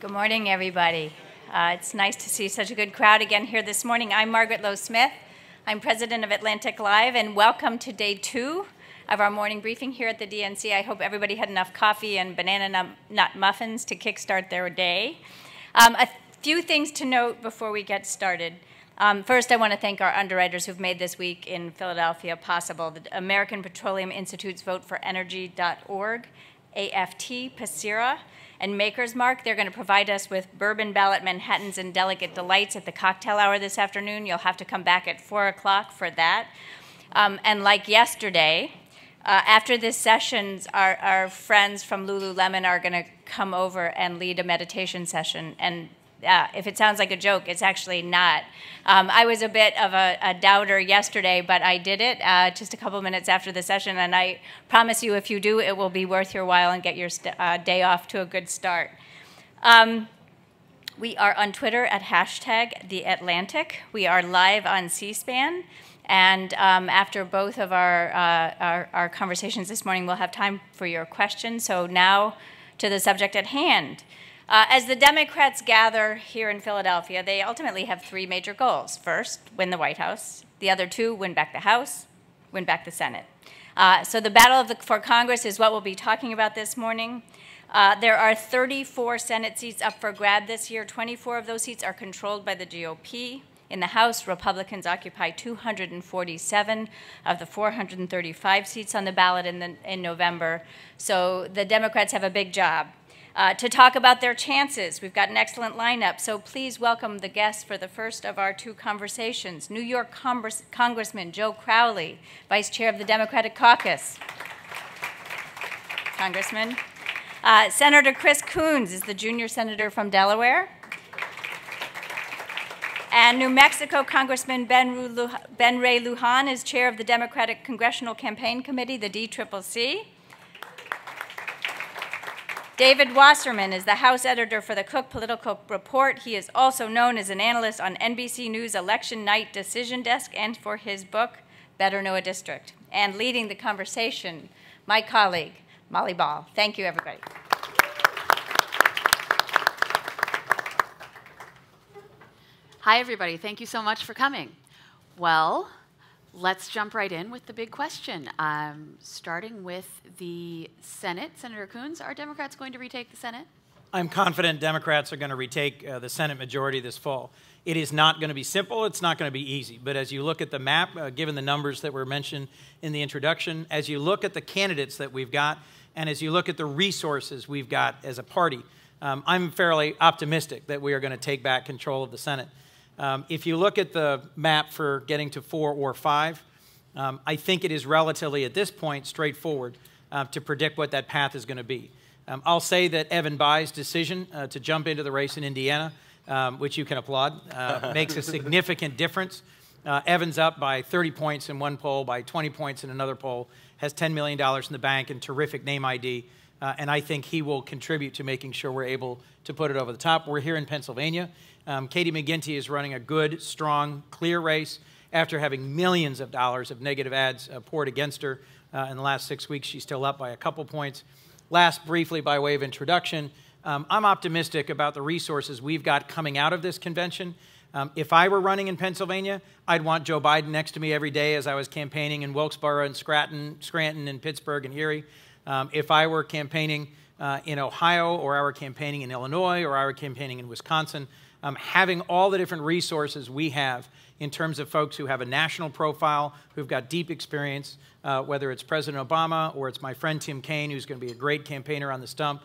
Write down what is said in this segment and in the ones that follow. Good morning, everybody. It's nice to see such a good crowd again here this morning. I'm Margaret Lowe-Smith. I'm president of Atlantic Live, and welcome to day 2 of our morning briefing here at the DNC. I hope everybody had enough coffee and banana nut muffins to kickstart their day. A few things to note before we get started. First, I want to thank our underwriters who've made this week in Philadelphia possible. The American Petroleum Institute's VoteForEnergy.org, AFT, Passira, and Maker's Mark. They're going to provide us with bourbon ballot Manhattans and delicate delights at the cocktail hour this afternoon. You'll have to come back at 4 o'clock for that. And like yesterday, after this session, our friends from Lululemon are going to come over and lead a meditation session. And if it sounds like a joke, it's actually not. I was a bit of a doubter yesterday, but I did it just a couple minutes after the session, and I promise you if you do, it will be worth your while and get your day off to a good start. We are on Twitter at #TheAtlantic. We are live on C-SPAN, and after both of our conversations this morning, we'll have time for your questions. So now to the subject at hand. As the Democrats gather here in Philadelphia, they ultimately have 3 major goals. First, win the White House. The other 2, win back the House, win back the Senate. So the battle for Congress is what we'll be talking about this morning. There are 34 Senate seats up for grab this year. 24 of those seats are controlled by the GOP. In the House, Republicans occupy 247 of the 435 seats on the ballot in November. So the Democrats have a big job. To talk about their chances, we've got an excellent lineup, so please welcome the guests for the first of our 2 conversations. New York Congressman Joe Crowley, Vice Chair of the Democratic Caucus. Congressman. Senator Chris Coons is the junior senator from Delaware. And New Mexico Congressman Ben Ray Lujan is Chair of the Democratic Congressional Campaign Committee, the DCCC. David Wasserman is the House editor for the Cook Political Report. He is also known as an analyst on NBC News Election Night Decision Desk and for his book, Better Know a District. And leading the conversation, my colleague, Molly Ball. Thank you, everybody. Hi, everybody. Thank you so much for coming. Well, let's jump right in with the big question, starting with the Senate. Senator Coons, are Democrats going to retake the Senate? I'm confident Democrats are going to retake the Senate majority this fall. It is not going to be simple. It's not going to be easy. But as you look at the map, given the numbers that were mentioned in the introduction, as you look at the candidates that we've got, and as you look at the resources we've got as a party, I'm fairly optimistic that we are going to take back control of the Senate. If you look at the map for getting to 4 or 5, I think it is relatively, at this point, straightforward to predict what that path is going to be. I'll say that Evan Bay's decision to jump into the race in Indiana, which you can applaud, makes a significant difference. Evan's up by 30 points in one poll, by 20 points in another poll, has $10 million in the bank and terrific name ID, and I think he will contribute to making sure we're able to put it over the top. We're here in Pennsylvania. Katie McGinty is running a good, strong, clear race after having millions of dollars of negative ads poured against her in the last 6 weeks. She's still up by a couple points. Last, briefly, by way of introduction, I'm optimistic about the resources we've got coming out of this convention. If I were running in Pennsylvania, I'd want Joe Biden next to me every day as I was campaigning in Wilkes-Barre and Scranton and Pittsburgh and Erie. If I were campaigning in Ohio, or I were campaigning in Illinois, or I were campaigning in Wisconsin, having all the different resources we have in terms of folks who have a national profile, who've got deep experience, whether it's President Obama or it's my friend Tim Kaine, who's going to be a great campaigner on the stump,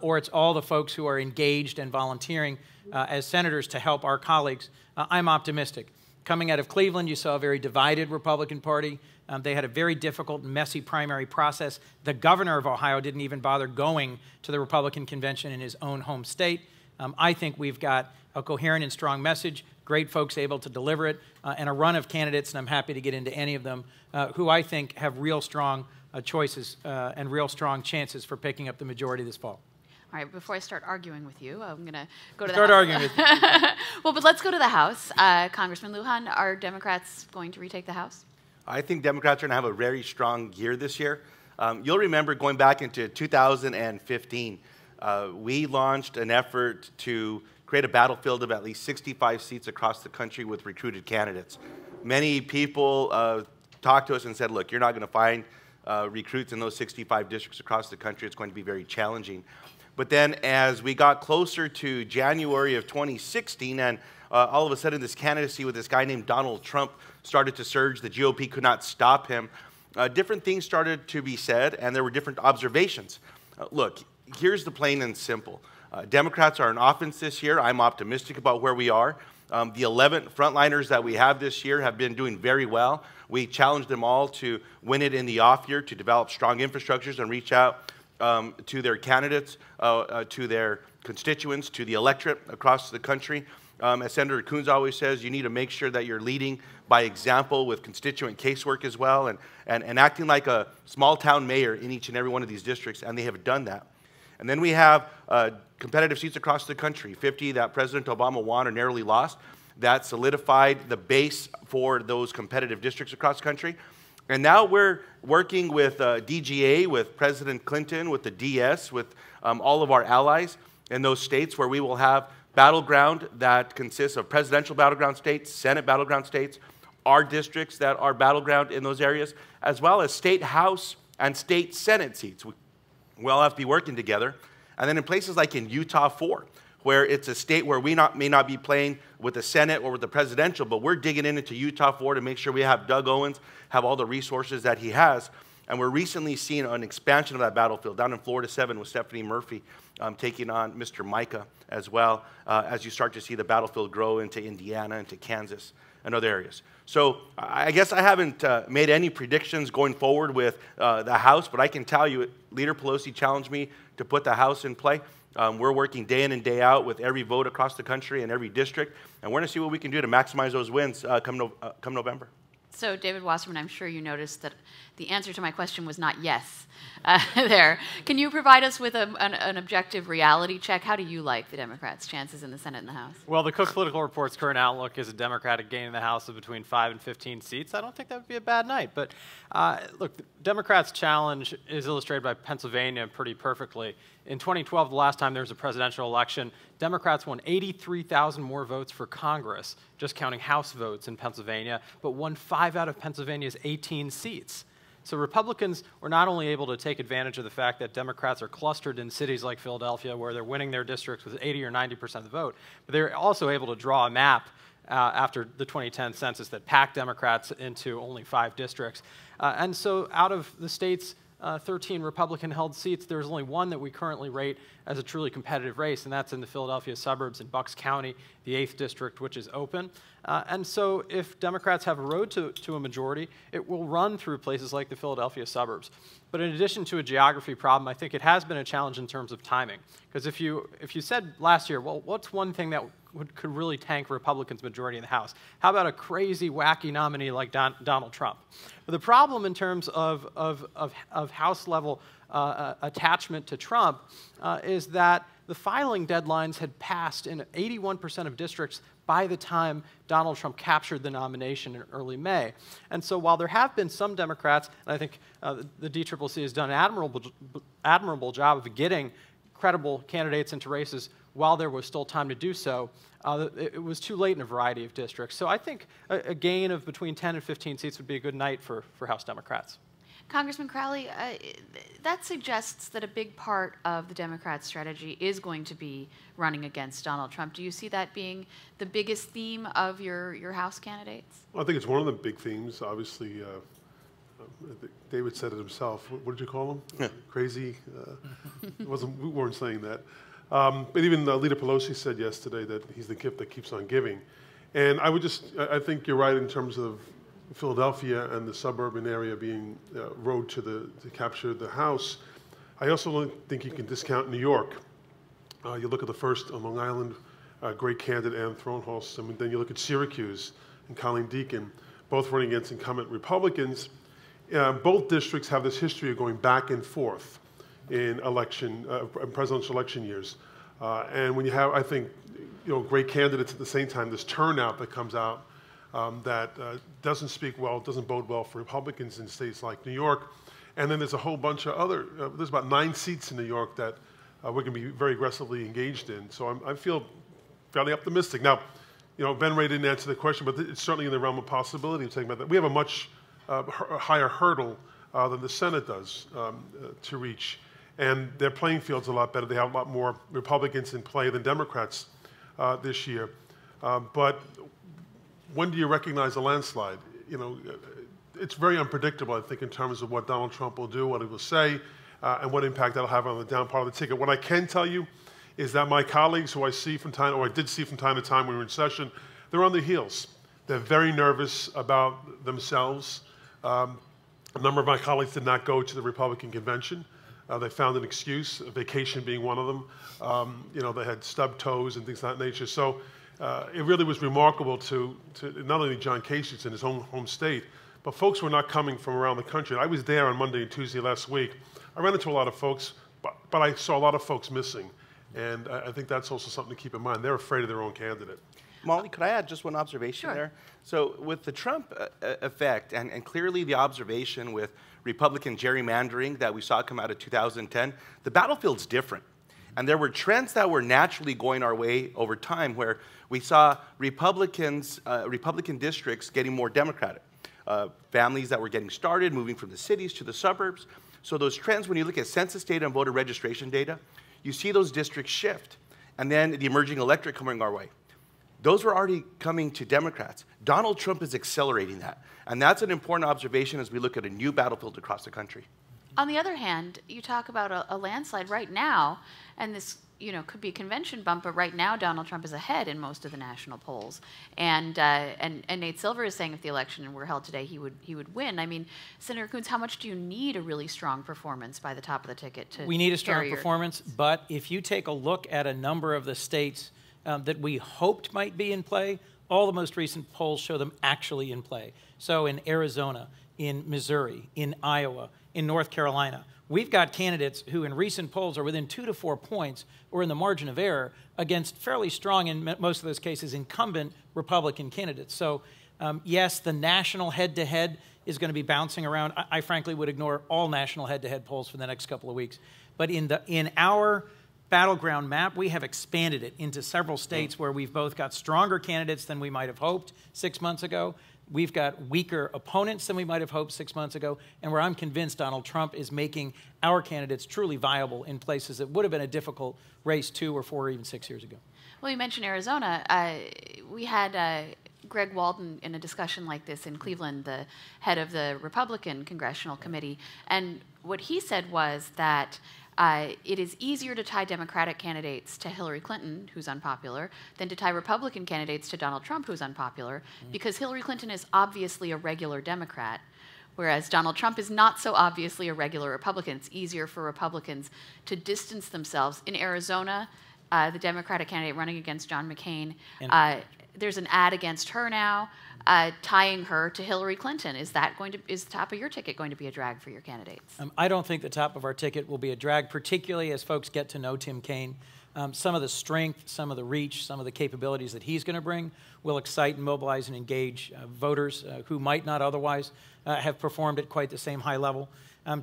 or it's all the folks who are engaged and volunteering as senators to help our colleagues, I'm optimistic. Coming out of Cleveland, you saw a very divided Republican Party. They had a very difficult and messy primary process. The governor of Ohio didn't even bother going to the Republican convention in his own home state. I think we've got a coherent and strong message, great folks able to deliver it, and a run of candidates, and I'm happy to get into any of them, who I think have real strong choices and real strong chances for picking up the majority this fall. All right, before I start arguing with you, I'm going to go to the House. Start arguing with you. Well, but let's go to the House. Congressman Lujan, are Democrats going to retake the House? I think Democrats are going to have a very strong year this year. You'll remember going back into 2015, we launched an effort to create a battlefield of at least 65 seats across the country with recruited candidates. Many people talked to us and said, look, you're not going to find recruits in those 65 districts across the country. It's going to be very challenging. But then as we got closer to January of 2016, and all of a sudden this candidacy with this guy named Donald Trump started to surge, the GOP could not stop him, different things started to be said, and there were different observations. Look, here's the plain and simple. Democrats are on offense this year. I'm optimistic about where we are. The 11 frontliners that we have this year have been doing very well. We challenged them all to win it in the off year, to develop strong infrastructures and reach out to their candidates, to their constituents, to the electorate across the country. As Senator Coons always says, you need to make sure that you're leading by example with constituent casework as well, and acting like a small town mayor in each and every one of these districts, and they have done that. And then we have competitive seats across the country, 50 that President Obama won or narrowly lost, that solidified the base for those competitive districts across the country. And now we're working with DGA, with President Clinton, with the DS, with all of our allies in those states where we will have battleground that consists of presidential battleground states, Senate battleground states, our districts that are battleground in those areas, as well as state House and state Senate seats. We'll have to be working together. And then in places like in Utah 4, where it's a state where we may not be playing with the Senate or with the presidential, but we're digging into Utah 4 to make sure we have Doug Owens have all the resources that he has. And we're recently seeing an expansion of that battlefield down in Florida 7 with Stephanie Murphy taking on Mr. Micah as well, as you start to see the battlefield grow into Indiana, into Kansas, and other areas. So I guess I haven't made any predictions going forward with the House, but I can tell you, Leader Pelosi challenged me to put the House in play. We're working day in and day out with every vote across the country and every district, and we're going to see what we can do to maximize those wins come November. So, David Wasserman, I'm sure you noticed that the answer to my question was not yes there. Can you provide us with an objective reality check? How do you like the Democrats' chances in the Senate and the House? Well, the Cook Political Report's current outlook is a Democratic gain in the House of between 5 and 15 seats. I don't think that would be a bad night. But look, the Democrats' challenge is illustrated by Pennsylvania pretty perfectly. In 2012, the last time there was a presidential election, Democrats won 83,000 more votes for Congress, just counting House votes in Pennsylvania, but won 5 out of Pennsylvania's 18 seats. So Republicans were not only able to take advantage of the fact that Democrats are clustered in cities like Philadelphia, where they're winning their districts with 80 or 90% of the vote, but they're also able to draw a map after the 2010 census that packed Democrats into only 5 districts. And so out of the state's 13 Republican-held seats, there's only one that we currently rate as a truly competitive race, and that's in the Philadelphia suburbs in Bucks County, the 8th district, which is open. And so if Democrats have a road to a majority, it will run through places like the Philadelphia suburbs. But in addition to a geography problem, I think it has been a challenge in terms of timing. Because if you said last year, well, what's one thing that could really tank Republicans' majority in the House? How about a crazy, wacky nominee like Donald Trump? But the problem in terms of House-level attachment to Trump is that the filing deadlines had passed in 81% of districts by the time Donald Trump captured the nomination in early May. And so while there have been some Democrats, and I think the DCCC has done an admirable job of getting credible candidates into races while there was still time to do so, it was too late in a variety of districts. So I think a gain of between 10 and 15 seats would be a good night for House Democrats. Congressman Crowley, that suggests that a big part of the Democrats' strategy is going to be running against Donald Trump. Do you see that being the biggest theme of your House candidates? Well, I think it's one of the big themes. Obviously, David said it himself. What did you call him? Yeah. Crazy? We weren't saying that. But even Leader Pelosi said yesterday that he's the gift that keeps on giving. And I think you're right in terms of Philadelphia and the suburban area being road to capture the House. I also don't think you can discount New York. You look at the first on Long Island, great candidate Ann Thronholz, and then you look at Syracuse and Colleen Deacon, both running against incumbent Republicans. Both districts have this history of going back and forth in presidential election years. And when you have, I think, great candidates at the same time, this turnout that comes out that doesn't speak well, doesn't bode well for Republicans in states like New York. And then there's a whole bunch of other, there's about 9 seats in New York that we're going to be very aggressively engaged in. So I feel fairly optimistic. Now, you know, Ben Ray didn't answer the question, but it's certainly in the realm of possibility of taking that. We have a much higher hurdle than the Senate does to reach. And their playing field's a lot better. They have a lot more Republicans in play than Democrats this year. But when do you recognize a landslide? You know, it's very unpredictable, I think, in terms of what Donald Trump will do, what he will say, and what impact that'll have on the down part of the ticket. What I can tell you is that my colleagues who I see from time, or I did see from time to time when we were in session, they're on their heels. They're very nervous about themselves. A number of my colleagues did not go to the Republican convention. They found an excuse, vacation being one of them. You know, they had stubbed toes and things of that nature. So it really was remarkable to not only John Kasich in his own home state, but folks were not coming from around the country. I was there on Monday and Tuesday last week. I ran into a lot of folks, but I saw a lot of folks missing. And I think that's also something to keep in mind. They're afraid of their own candidate. Molly, could I add just one observation there? So with the Trump effect, and clearly the observation with Republican gerrymandering that we saw come out of 2010, the battlefield's different. And there were trends that were naturally going our way over time where we saw Republicans, Republican districts getting more Democratic. Families that were getting started, moving from the cities to the suburbs. So those trends, when you look at census data and voter registration data, you see those districts shift. And then the emerging electorate coming our way. Those were already coming to Democrats. Donald Trump is accelerating that. And that's an important observation as we look at a new battlefield across the country. On the other hand, you talk about a landslide right now, and this, you know, could be a convention bump, but right now Donald Trump is ahead in most of the national polls. And Nate Silver is saying if the election were held today, he would win. I mean, Senator Coons, how much do you need a really strong performance by the top of the ticket to We need a strong performance, but if you take a look at a number of the states that we hoped might be in play, all the most recent polls show them actually in play. So in Arizona, in Missouri, in Iowa, in North Carolina, we've got candidates who in recent polls are within 2 to 4 points or in the margin of error against fairly strong, in most of those cases, incumbent Republican candidates. So yes, the national head-to-head is going to be bouncing around. I frankly would ignore all national head-to-head polls for the next couple of weeks. But in our battleground map, we have expanded it into several states where we've both got stronger candidates than we might have hoped 6 months ago. We've got weaker opponents than we might have hoped 6 months ago, and where I'm convinced Donald Trump is making our candidates truly viable in places that would have been a difficult race 2 or 4 or even 6 years ago. Well, you mentioned Arizona. We had Greg Walden in a discussion like this in Cleveland, the head of the Republican Congressional Committee, and what he said was that it is easier to tie Democratic candidates to Hillary Clinton, who's unpopular, than to tie Republican candidates to Donald Trump, who's unpopular, because Hillary Clinton is obviously a regular Democrat, whereas Donald Trump is not so obviously a regular Republican. It's easier for Republicans to distance themselves. In Arizona, the Democratic candidate running against John McCain, there's an ad against her now, tying her to Hillary Clinton. Is the top of your ticket going to be a drag for your candidates? I don't think the top of our ticket will be a drag, particularly as folks get to know Tim Kaine. Some of the strength, some of the reach, some of the capabilities that he's going to bring will excite and mobilize and engage voters who might not otherwise have performed at quite the same high level.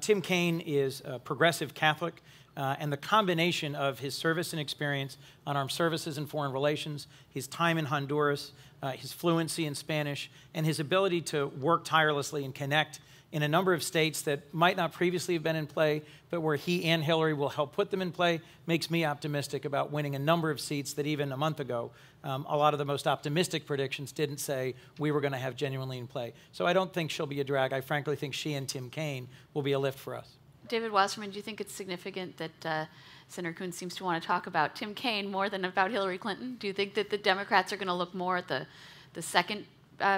Tim Kaine is a progressive Catholic. And the combination of his service and experience on armed services and foreign relations, his time in Honduras, his fluency in Spanish, and his ability to work tirelessly and connect in a number of states that might not previously have been in play, but where he and Hillary will help put them in play, makes me optimistic about winning a number of seats that even a month ago, a lot of the most optimistic predictions didn't say we were going to have genuinely in play. So I don't think she'll be a drag. I frankly think she and Tim Kaine will be a lift for us. David Wasserman, do you think it's significant that Senator Coons seems to want to talk about Tim Kaine more than about Hillary Clinton? Do you think that the Democrats are going to look more at the second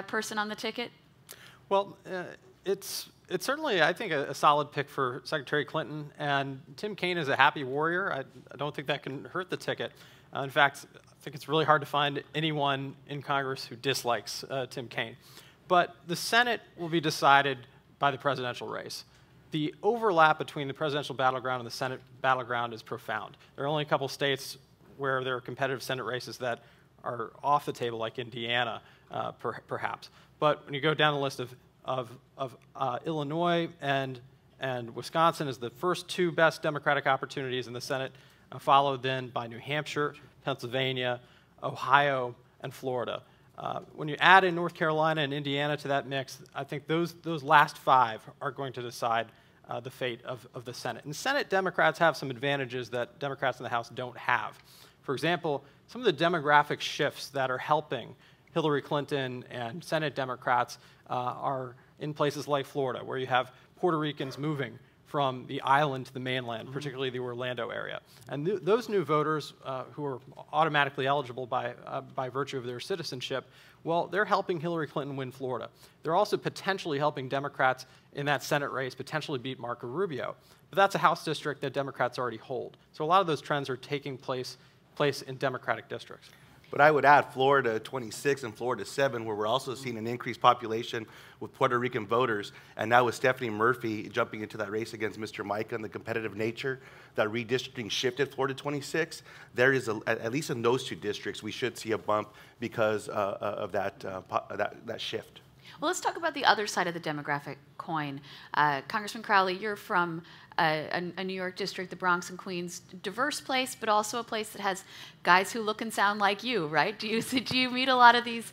person on the ticket? Well, it's certainly, I think, a solid pick for Secretary Clinton. And Tim Kaine is a happy warrior. I don't think that can hurt the ticket. In fact, I think it's really hard to find anyone in Congress who dislikes Tim Kaine. But the Senate will be decided by the presidential race. The overlap between the presidential battleground and the Senate battleground is profound. There are only a couple states where there are competitive Senate races that are off the table, like Indiana, perhaps. But when you go down the list of Illinois and and Wisconsin is the first two best Democratic opportunities in the Senate, followed then by New Hampshire, Pennsylvania, Ohio, and Florida. When you add in North Carolina and Indiana to that mix, I think those last five are going to decide the fate of the Senate. And Senate Democrats have some advantages that Democrats in the House don't have. For example, some of the demographic shifts that are helping Hillary Clinton and Senate Democrats are in places like Florida, where you have Puerto Ricans moving from the island to the mainland, particularly the Orlando area. And those new voters who are automatically eligible by virtue of their citizenship, well, they're helping Hillary Clinton win Florida. They're also potentially helping Democrats in that Senate race potentially beat Marco Rubio. But that's a House district that Democrats already hold. So a lot of those trends are taking place in Democratic districts. But I would add Florida 26 and Florida 7, where we're also seeing an increased population with Puerto Rican voters, and now with Stephanie Murphy jumping into that race against Mr. Micah and the competitive nature, that redistricting shifted Florida 26. There is, at least in those two districts, we should see a bump because of that shift. Well, let's talk about the other side of the demographic coin. Congressman Crowley, you're from a New York district, the Bronx and Queens, diverse place, but also a place that has guys who look and sound like you, right? Do you meet a lot of these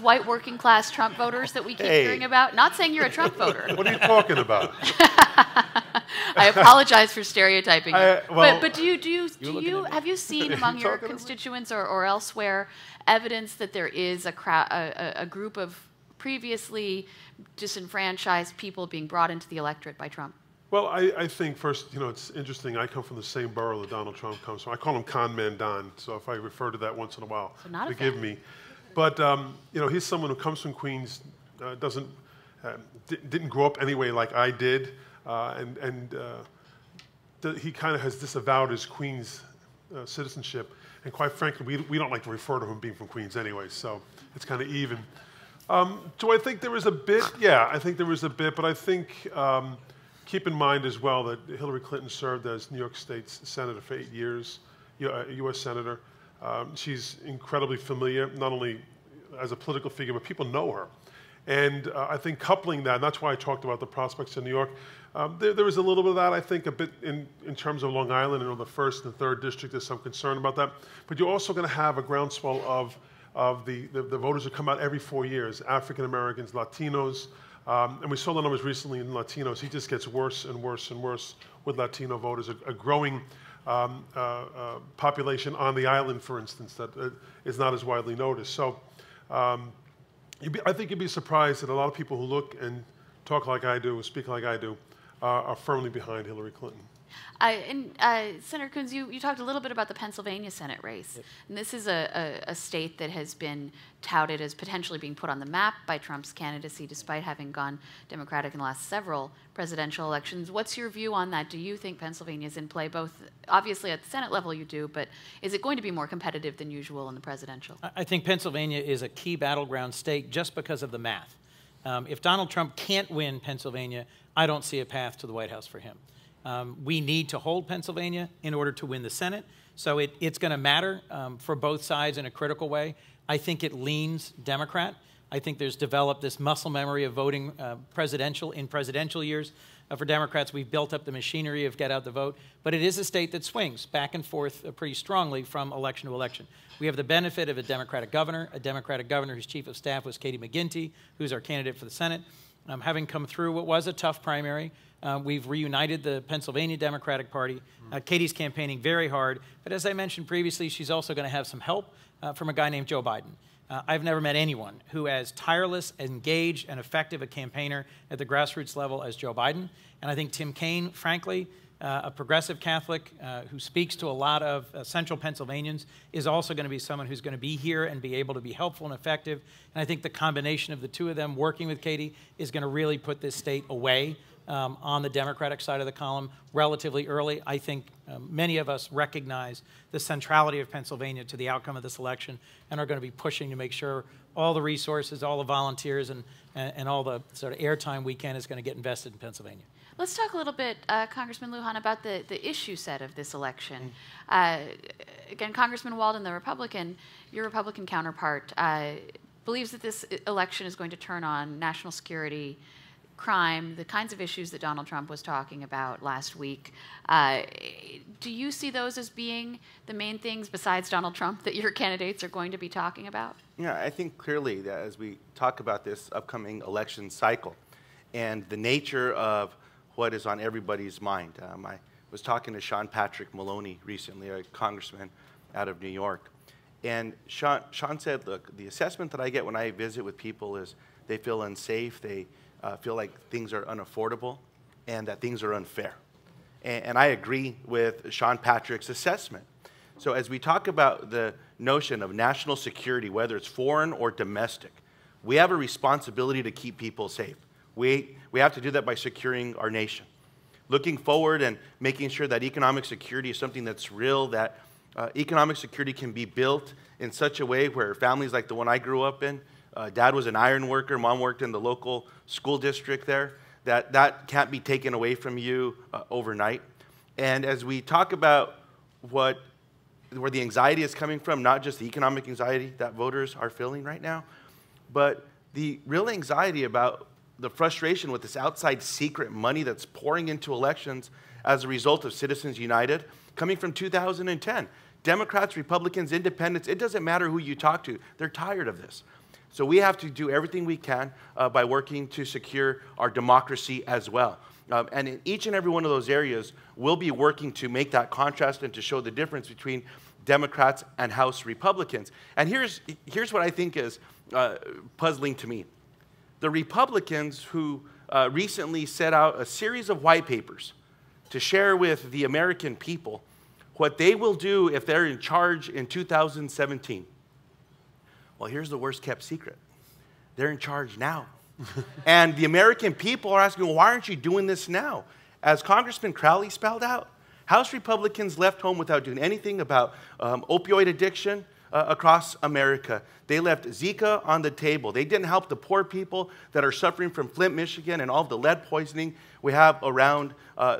white working class Trump voters that we keep hearing about? Not saying you're a Trump voter. What are you talking about? I apologize for stereotyping. But do you have you seen among your constituents or elsewhere evidence that there is a group of previously disenfranchised people being brought into the electorate by Trump? Well, I think first, it's interesting. I come from the same borough that Donald Trump comes from. I call him Con Man Don, so if I refer to that once in a while, so forgive me. But he's someone who comes from Queens, didn't grow up anyway like I did, and he kind of has disavowed his Queens citizenship. And quite frankly, we don't like to refer to him being from Queens anyway, so it's kind of even. Do I think there is a bit? Yeah, I think there is a bit, but I think keep in mind as well that Hillary Clinton served as New York State's senator for 8 years, U.S. senator. She's incredibly familiar, not only as a political figure, but people know her. And I think coupling that, and that's why I talked about the prospects in New York, there is a little bit of that, I think, a bit in terms of Long Island, the first and third district, there's some concern about that. But you're also going to have a groundswell of the voters who come out every 4 years, African Americans, Latinos, and we saw the numbers recently in Latinos. He just gets worse and worse and worse with Latino voters, a growing population on the island, for instance, that is not as widely noticed. So I think you'd be surprised that a lot of people who look and talk like I do, speak like I do, are firmly behind Hillary Clinton. Senator Coons, you talked a little bit about the Pennsylvania Senate race. Yep. And this is a state that has been touted as potentially being put on the map by Trump's candidacy, despite having gone Democratic in the last several presidential elections. What's your view on that? Do you think Pennsylvania is in play? Both, obviously, at the Senate level you do, but is it going to be more competitive than usual in the presidential? I think Pennsylvania is a key battleground state just because of the math. If Donald Trump can't win Pennsylvania, I don't see a path to the White House for him. We need to hold Pennsylvania in order to win the Senate, so it's going to matter for both sides in a critical way. I think it leans Democrat. I think there's developed this muscle memory of voting in presidential years. For Democrats, we've built up the machinery of get out the vote, but it is a state that swings back and forth pretty strongly from election to election. We have the benefit of a Democratic governor whose chief of staff was Katie McGinty, who's our candidate for the Senate. Having come through what was a tough primary, we've reunited the Pennsylvania Democratic Party. Katie's campaigning very hard, but as I mentioned previously, she's also going to have some help from a guy named Joe Biden. I've never met anyone who as tireless, engaged, and effective a campaigner at the grassroots level as Joe Biden. And I think Tim Kaine, frankly, a progressive Catholic who speaks to a lot of central Pennsylvanians, is also going to be someone who's going to be here and be able to be helpful and effective. And I think the combination of the two of them working with Katie is going to really put this state away on the Democratic side of the column relatively early. I think many of us recognize the centrality of Pennsylvania to the outcome of this election and are going to be pushing to make sure all the resources, all the volunteers, and all the sort of airtime we can is going to get invested in Pennsylvania. Let's talk a little bit, Congressman Lujan, about the issue set of this election. Again, Congressman Walden, the Republican, your Republican counterpart, believes that this election is going to turn on national security, crime, the kinds of issues that Donald Trump was talking about last week, do you see those as being the main things besides Donald Trump that your candidates are going to be talking about? Yeah, I think clearly that as we talk about this upcoming election cycle and the nature of what is on everybody's mind. I was talking to Sean Patrick Maloney recently, a congressman out of New York. And Sean said, look, the assessment that I get when I visit with people is they feel unsafe, they feel like things are unaffordable, and that things are unfair. And I agree with Sean Patrick's assessment. So as we talk about the notion of national security, whether it's foreign or domestic, we have a responsibility to keep people safe. We have to do that by securing our nation. Looking forward and making sure that economic security is something that's real, that economic security can be built in such a way where families like the one I grew up in, dad was an iron worker, mom worked in the local school district there, that can't be taken away from you overnight. And as we talk about where the anxiety is coming from, not just the economic anxiety that voters are feeling right now, but the real anxiety about the frustration with this outside secret money that's pouring into elections as a result of Citizens United, coming from 2010. Democrats, Republicans, Independents, it doesn't matter who you talk to. They're tired of this. So we have to do everything we can by working to secure our democracy as well. And in each and every one of those areas, we'll be working to make that contrast and to show the difference between Democrats and House Republicans. And here's what I think is puzzling to me. The Republicans who recently set out a series of white papers to share with the American people what they will do if they're in charge in 2017. Well, here's the worst kept secret. They're in charge now. And the American people are asking, well, why aren't you doing this now? As Congressman Crowley spelled out, House Republicans left home without doing anything about opioid addiction across America. They left Zika on the table. They didn't help the poor people that are suffering from Flint, Michigan, and all of the lead poisoning we have around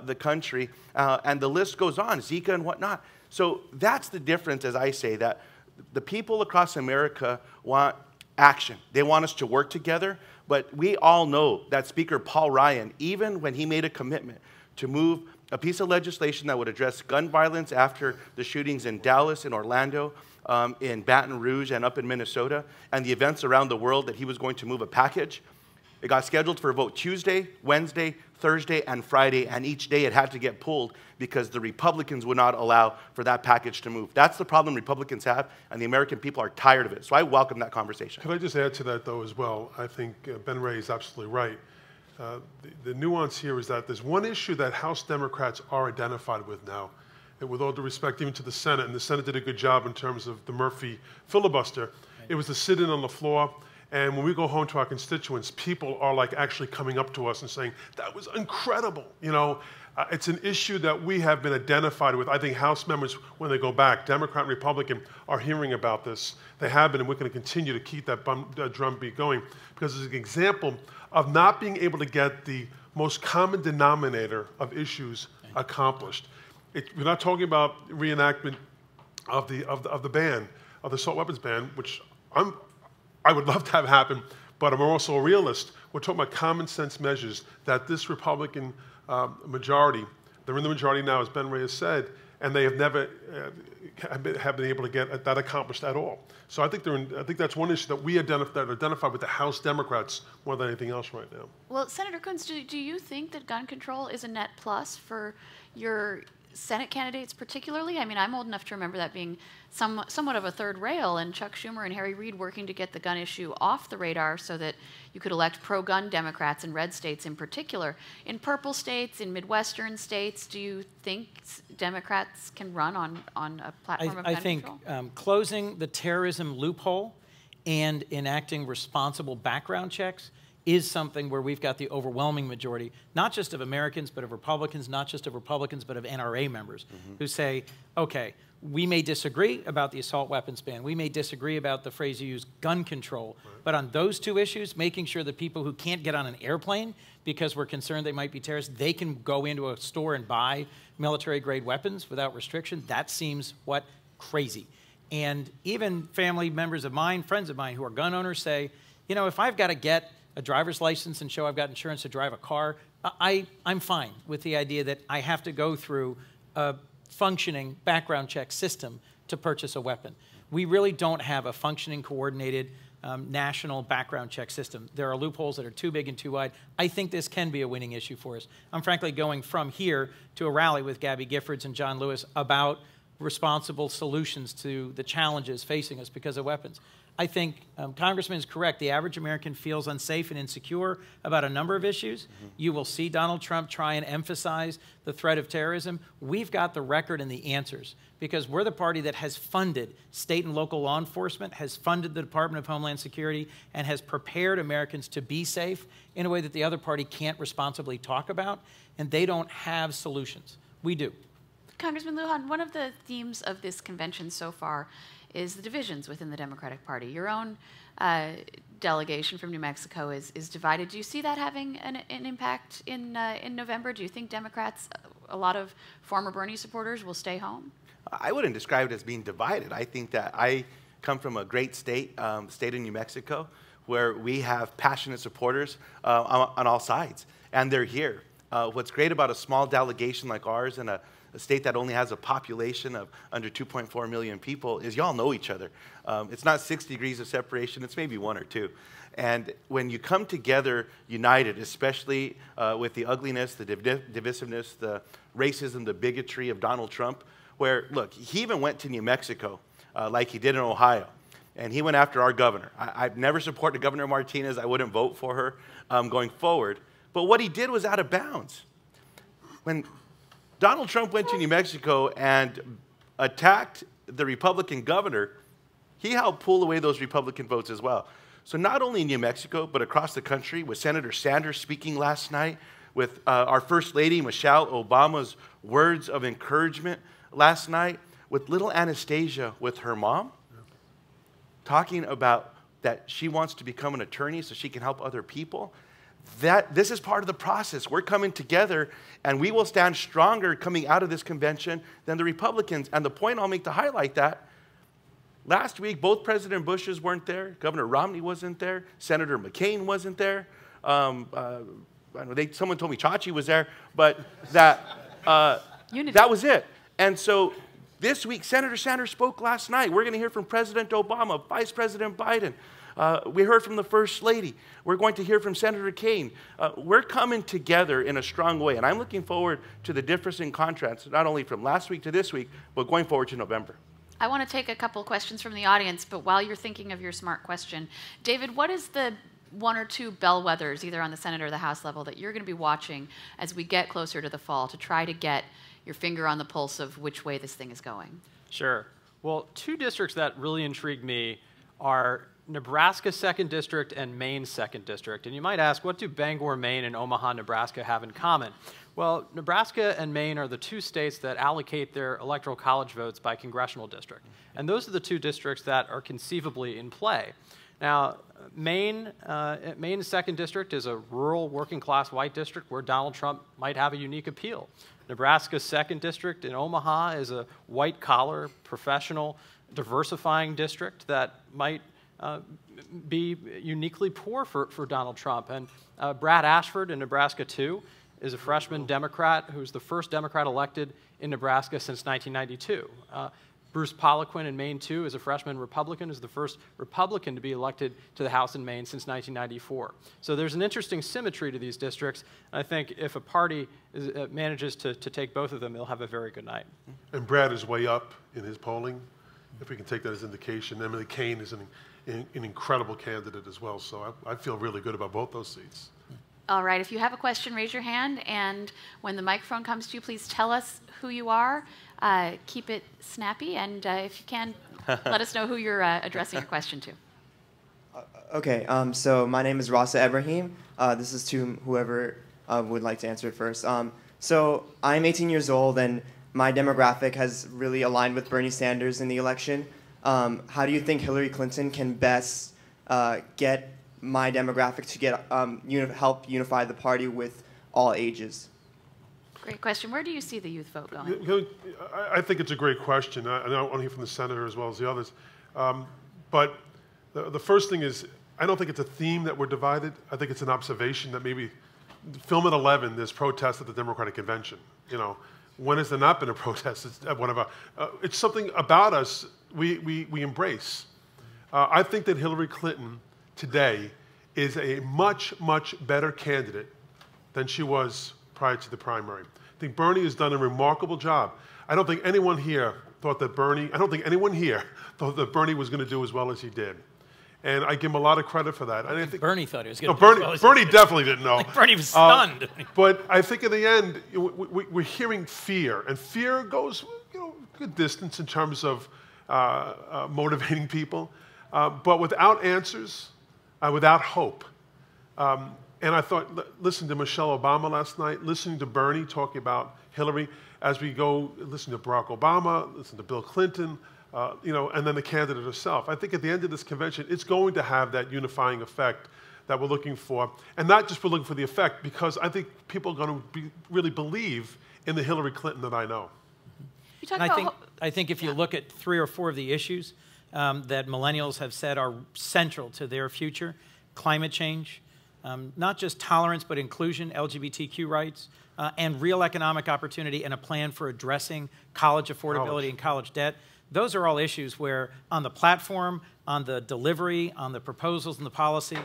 the country. And the list goes on, Zika and whatnot. So that's the difference, as I say, that the people across America want action. They want us to work together. But we all know that Speaker Paul Ryan, even when he made a commitment to move a piece of legislation that would address gun violence after the shootings in Dallas and Orlando, in Baton Rouge and up in Minnesota, and the events around the world that he was going to move a package. It got scheduled for a vote Tuesday, Wednesday, Thursday, and Friday, and each day it had to get pulled because the Republicans would not allow for that package to move. That's the problem Republicans have, and the American people are tired of it. So I welcome that conversation. Could I just add to that, though, as well? I think Ben Ray is absolutely right. The nuance here is that there's one issue that House Democrats are identified with now, and with all due respect, even to the Senate, and the Senate did a good job in terms of the Murphy filibuster. Right. It was the sit-in on the floor, and when we go home to our constituents, people are like actually coming up to us and saying, that was incredible. You know, it's an issue that we have been identified with. I think House members, when they go back, Democrat and Republican, are hearing about this. They have been, and we're going to continue to keep that drumbeat going, because it's an example of not being able to get the most common denominator of issues accomplished. We're not talking about reenactment of the ban, of the assault weapons ban, which I would love to have happen, but I'm also a realist. We're talking about common sense measures that this Republican majority, they're in the majority now, as Ben Ray has said, and they have never have been able to get that accomplished at all. So I think that's one issue that we identify with the House Democrats more than anything else right now. Well, Senator Kunz, do you think that gun control is a net plus for your Senate candidates particularly? I mean, I'm old enough to remember that being somewhat of a third rail, and Chuck Schumer and Harry Reid working to get the gun issue off the radar so that you could elect pro-gun Democrats in red states in particular. In purple states, in Midwestern states, do you think Democrats can run on a platform of gun control? I think closing the terrorism loophole and enacting responsible background checks is something where we've got the overwhelming majority, not just of Americans, but of Republicans, not just of Republicans, but of NRA members, who say, okay, we may disagree about the assault weapons ban, we may disagree about the phrase you use, gun control, but on those two issues, making sure that people who can't get on an airplane because we're concerned they might be terrorists, they can go into a store and buy military-grade weapons without restriction, that seems, what, crazy. And even family members of mine, friends of mine who are gun owners say, you know, if I've got to get a driver's license and show I've got insurance to drive a car, I'm fine with the idea that I have to go through a functioning background check system to purchase a weapon. We really don't have a functioning, coordinated, national background check system. There are loopholes that are too big and too wide. I think this can be a winning issue for us. I'm frankly going from here to a rally with Gabby Giffords and John Lewis about responsible solutions to the challenges facing us because of weapons. I think Congressman is correct. The average American feels unsafe and insecure about a number of issues. Mm-hmm. You will see Donald Trump try and emphasize the threat of terrorism. We've got the record and the answers because we're the party that has funded state and local law enforcement, has funded the Department of Homeland Security, and has prepared Americans to be safe in a way that the other party can't responsibly talk about, and they don't have solutions. We do. Congressman Lujan, one of the themes of this convention so far is the divisions within the Democratic Party. Your own delegation from New Mexico is divided. Do you see that having an impact in November? Do you think Democrats, a lot of former Bernie supporters, will stay home? I wouldn't describe it as being divided. I think that I come from a great state, state of New Mexico, where we have passionate supporters on all sides, and they're here. What's great about a small delegation like ours and a state that only has a population of under 2.4 million people is y'all know each other. It's not 6 degrees of separation, it's maybe one or two. And when you come together united, especially with the ugliness, the divisiveness, the racism, the bigotry of Donald Trump, where, look, he even went to New Mexico like he did in Ohio, and he went after our governor. I've never supported Governor Martinez. I wouldn't vote for her going forward. But what he did was out of bounds. When Donald Trump went to New Mexico and attacked the Republican governor, he helped pull away those Republican votes as well. So not only in New Mexico, but across the country, with Senator Sanders speaking last night, with our First Lady, Michelle Obama's words of encouragement last night, with little Anastasia with her mom, talking about that she wants to become an attorney so she can help other people. This is part of the process. We're coming together, and we will stand stronger coming out of this convention than the Republicans. And the point I'll make to highlight that, last week, both President Bushes weren't there. Governor Romney wasn't there. Senator McCain wasn't there. I don't know, someone told me Chachi was there, but that was it. And so this week, Senator Sanders spoke last night. We're going to hear from President Obama, Vice President Biden. We heard from the First Lady. We're going to hear from Senator Kaine. We're coming together in a strong way, and I'm looking forward to the difference in contrast, not only from last week to this week, but going forward to November. I want to take a couple questions from the audience, but while you're thinking of your smart question, David, what is the one or two bellwethers, either on the Senate or the House level, that you're going to be watching as we get closer to the fall to try to get your finger on the pulse of which way this thing is going? Sure. Well, two districts that really intrigue me are Nebraska's 2nd District and Maine's 2nd District. And you might ask, what do Bangor, Maine, and Omaha, Nebraska have in common? Well, Nebraska and Maine are the two states that allocate their electoral college votes by congressional district. And those are the two districts that are conceivably in play. Now, Maine's 2nd District is a rural, working-class white district where Donald Trump might have a unique appeal. Nebraska's 2nd District in Omaha is a white-collar, professional, diversifying district that might be uniquely poor for Donald Trump. And Brad Ashford in Nebraska 2 is a freshman Democrat who's the first Democrat elected in Nebraska since 1992. Bruce Poliquin in Maine 2 is a freshman Republican who's the first Republican to be elected to the House in Maine since 1994. So there's an interesting symmetry to these districts. I think if a party manages to take both of them, they'll have a very good night. And Brad is way up in his polling, if we can take that as indication. Emily Kaine is an incredible candidate as well, so I feel really good about both those seats. All right, if you have a question, raise your hand, and when the microphone comes to you, please tell us who you are. Keep it snappy, and if you can, let us know who you're addressing your question to. Okay, so my name is Rasa Ibrahim. This is to whoever would like to answer it first. So I'm 18 years old, and my demographic has really aligned with Bernie Sanders in the election. How do you think Hillary Clinton can best get my demographic to get help unify the party with all ages? Great question. Where do you see the youth vote going? I think it's a great question, and I want to hear from the senator as well as the others. But the first thing is, I don't think it's a theme that we're divided. I think it's an observation that maybe film at 11, there's protests at the Democratic Convention. You know, when has there not been a protest? It's one of our, it's something about us we embrace. I think that Hillary Clinton today is a much, much better candidate than she was prior to the primary. I think Bernie has done a remarkable job. I don't think anyone here thought that Bernie, was going to do as well as he did. And I give him a lot of credit for that. And I think Bernie thought he was going to do as well as Bernie definitely didn't know. Bernie was stunned. But I think in the end, we're hearing fear. And fear goes a good distance in terms of motivating people. But without answers, without hope. And I thought, listening to Michelle Obama last night, listening to Bernie talking about Hillary, as we go listen to Barack Obama, listen to Bill Clinton, and then the candidate herself. I think at the end of this convention, it's going to have that unifying effect that we're looking for. And not just we're looking for the effect, because I think people are going to really believe in the Hillary Clinton that I know. You talk about I think if you look at 3 or 4 of the issues that millennials have said are central to their future, climate change, not just tolerance but inclusion, LGBTQ rights, and real economic opportunity and a plan for addressing college affordability and college debt. Those are all issues where on the platform, on the delivery, on the proposals and the policy,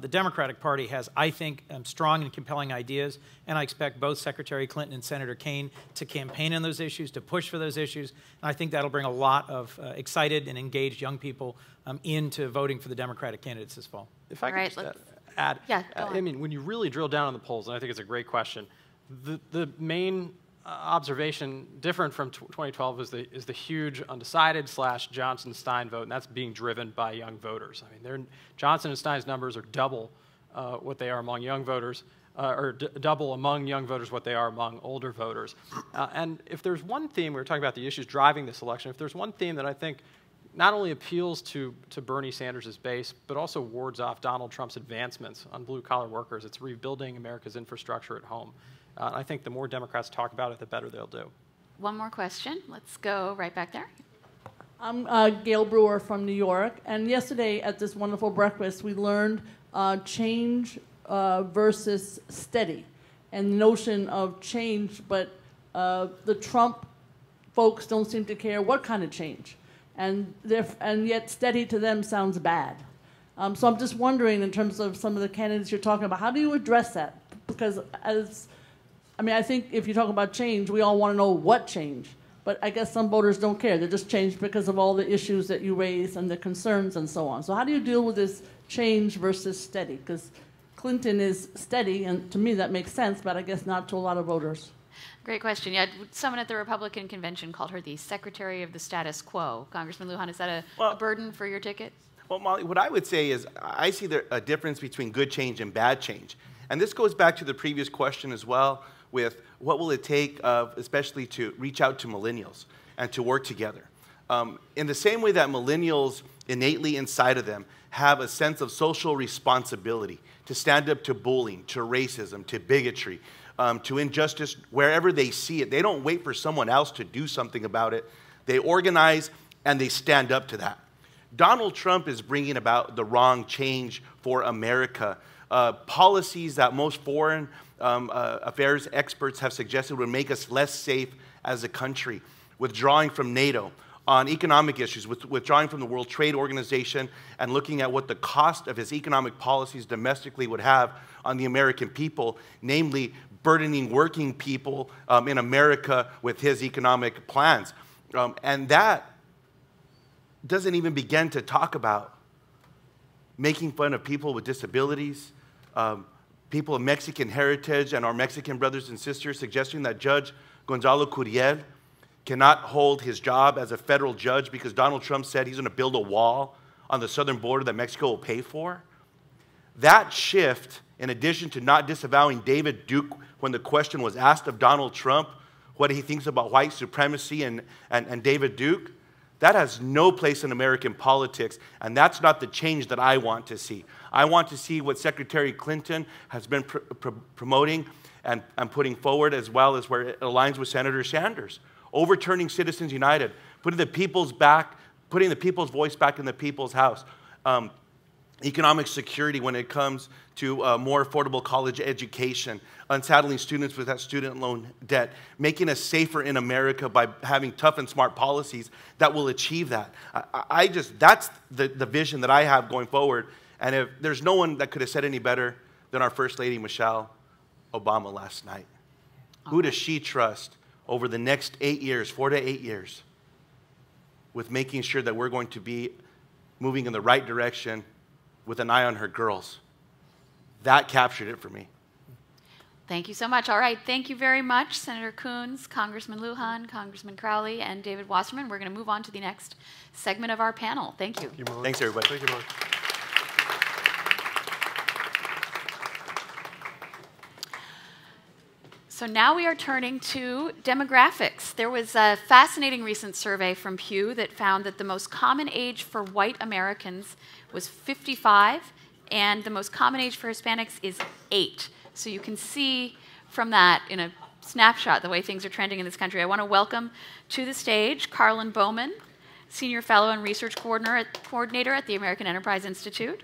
the Democratic Party has, I think, strong and compelling ideas, and I expect both Secretary Clinton and Senator Kaine to campaign on those issues, to push for those issues, and I think that'll bring a lot of excited and engaged young people into voting for the Democratic candidates this fall. If I could just add, I mean, when you really drill down on the polls, and I think it's a great question, the main observation different from 2012 is the huge undecided / Johnson-Stein vote, and that's being driven by young voters. I mean, Johnson and Stein's numbers are double what they are among young voters, or double among young voters what they are among older voters. And if there's one theme, we were talking about the issues driving this election, if there's one theme that I think not only appeals to Bernie Sanders' base, but also wards off Donald Trump's advancements on blue-collar workers, it's rebuilding America's infrastructure at home. I think the more Democrats talk about it, the better they'll do. One more question. Let's go right back there. I'm Gail Brewer from New York. And yesterday at this wonderful breakfast, we learned change versus steady, and the notion of change. But the Trump folks don't seem to care what kind of change. And yet steady to them sounds bad. So I'm just wondering, in terms of some of the candidates you're talking about, how do you address that? Because I think if you talk about change, we all want to know what change. But I guess some voters don't care. They're just changed because of all the issues that you raise and the concerns and so on. So how do you deal with this change versus steady? Because Clinton is steady, and to me that makes sense, but I guess not to a lot of voters. Great question. Yeah, someone at the Republican convention called her the secretary of the status quo. Congressman Lujan, is that a burden for your ticket? Well, Molly, what I would say is I see a difference between good change and bad change. And this goes back to the previous question as well, with what will it take, especially to reach out to millennials and to work together. In the same way that millennials innately inside of them have a sense of social responsibility to stand up to bullying, to racism, to bigotry, to injustice wherever they see it. They don't wait for someone else to do something about it. They organize and they stand up to that. Donald Trump is bringing about the wrong change for America. Policies that most foreign affairs experts have suggested would make us less safe as a country, withdrawing from NATO on economic issues, withdrawing from the World Trade Organization, and looking at what the cost of his economic policies domestically would have on the American people, namely burdening working people in America with his economic plans. And that doesn't even begin to talk about making fun of people with disabilities, people of Mexican heritage and our Mexican brothers and sisters, suggesting that Judge Gonzalo Curiel cannot hold his job as a federal judge because Donald Trump said he's going to build a wall on the southern border that Mexico will pay for. That shift, in addition to not disavowing David Duke when the question was asked of Donald Trump what he thinks about white supremacy and David Duke, that has no place in American politics, and that's not the change that I want to see. I want to see what Secretary Clinton has been promoting and putting forward, as well as where it aligns with Senator Sanders. Overturning Citizens United, putting the people's voice back in the people's house, economic security when it comes to more affordable college education, unsaddling students with that student loan debt, making us safer in America by having tough and smart policies that will achieve that. That's the vision that I have going forward. And if there's no one that could have said any better than our First Lady, Michelle Obama, last night. Okay. Who does she trust over the next 8 years, 4 to 8 years, with making sure that we're going to be moving in the right direction with an eye on her girls? That captured it for me. Thank you so much. All right, thank you very much, Senator Coons, Congressman Lujan, Congressman Crowley, and David Wasserman. We're going to move on to the next segment of our panel. Thank you. Thank you, thanks, everybody. Thank you, Mark. So now we are turning to demographics. There was a fascinating recent survey from Pew that found that the most common age for white Americans was 55, and the most common age for Hispanics is 8. So you can see from that in a snapshot the way things are trending in this country. I want to welcome to the stage Carlin Bowman, Senior Fellow and Research Coordinator at the American Enterprise Institute,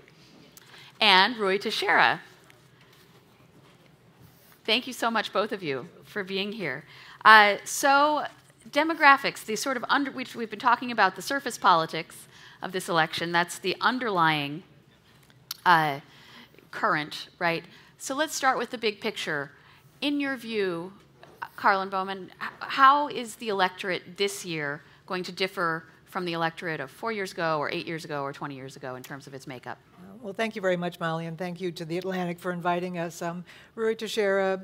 and Rui Teixeira. Thank you so much, both of you, for being here. So demographics, the sort of we've been talking about the surface politics of this election. That's the underlying current, right? So let's start with the big picture. In your view, Carlin Bowman, how is the electorate this year going to differ from the electorate of 4 years ago or 8 years ago or 20 years ago in terms of its makeup? Well, thank you very much, Molly, and thank you to The Atlantic for inviting us. Rui Teixeira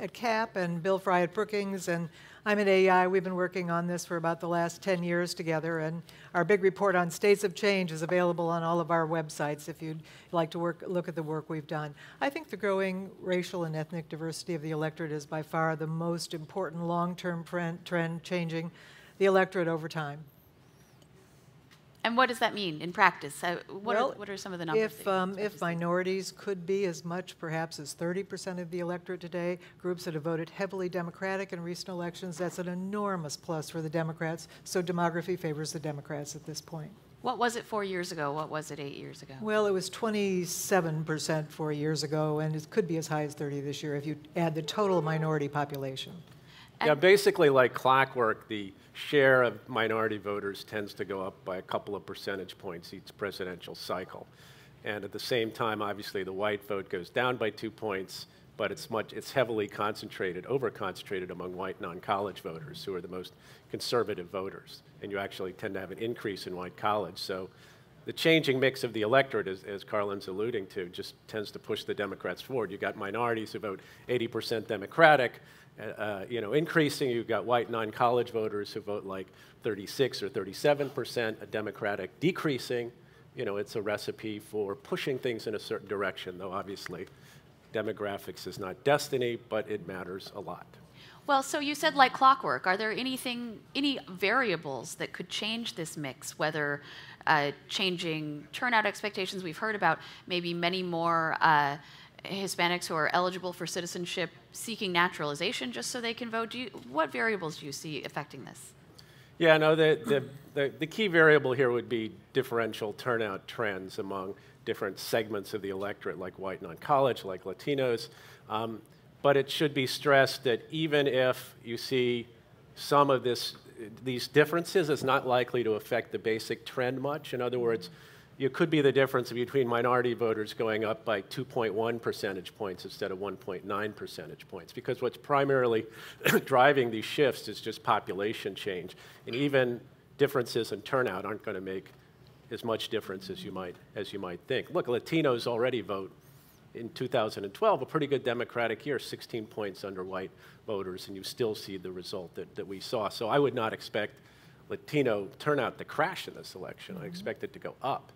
at CAP and Bill Fry at Brookings, and I'm at AEI. We've been working on this for about the last 10 years together, and our big report on States of Change is available on all of our websites if you'd like to look at the work we've done. I think the growing racial and ethnic diversity of the electorate is by far the most important long-term trend changing the electorate over time. And what does that mean in practice? What are some of the numbers? If minorities could be as much, perhaps, as 30% of the electorate today, groups that have voted heavily Democratic in recent elections, that's an enormous plus for the Democrats. So demography favors the Democrats at this point. What was it 4 years ago? What was it 8 years ago? Well, it was 27% 4 years ago, and it could be as high as 30 this year if you add the total minority population. Yeah, basically, like clockwork, the share of minority voters tends to go up by a couple of percentage points each presidential cycle. And at the same time, obviously, the white vote goes down by 2 points, but it's heavily concentrated, over-concentrated among white non-college voters, who are the most conservative voters. And you actually tend to have an increase in white college. So the changing mix of the electorate, as Carlin's alluding to, just tends to push the Democrats forward. You've got minorities who vote 80% Democratic, increasing. You've got white non-college voters who vote like 36 or 37%, a Democratic decreasing. You know, it's a recipe for pushing things in a certain direction, though obviously demographics is not destiny, but it matters a lot. Well, so you said like clockwork. Are there any variables that could change this mix, whether changing turnout expectations we've heard about, maybe many more Hispanics who are eligible for citizenship seeking naturalization just so they can vote? What variables do you see affecting this? Yeah, no, the key variable here would be differential turnout trends among different segments of the electorate, like white non-college, like Latinos. But it should be stressed that even if you see some of these differences, it's not likely to affect the basic trend much. In other words, it could be the difference between minority voters going up by 2.1 percentage points instead of 1.9 percentage points, because what's primarily driving these shifts is just population change. And even differences in turnout aren't going to make as much difference as you might think. Look, Latinos already vote in 2012, a pretty good Democratic year, 16 points under white voters, and you still see the result that we saw. So I would not expect Latino turnout to crash in this election. I expect it to go up.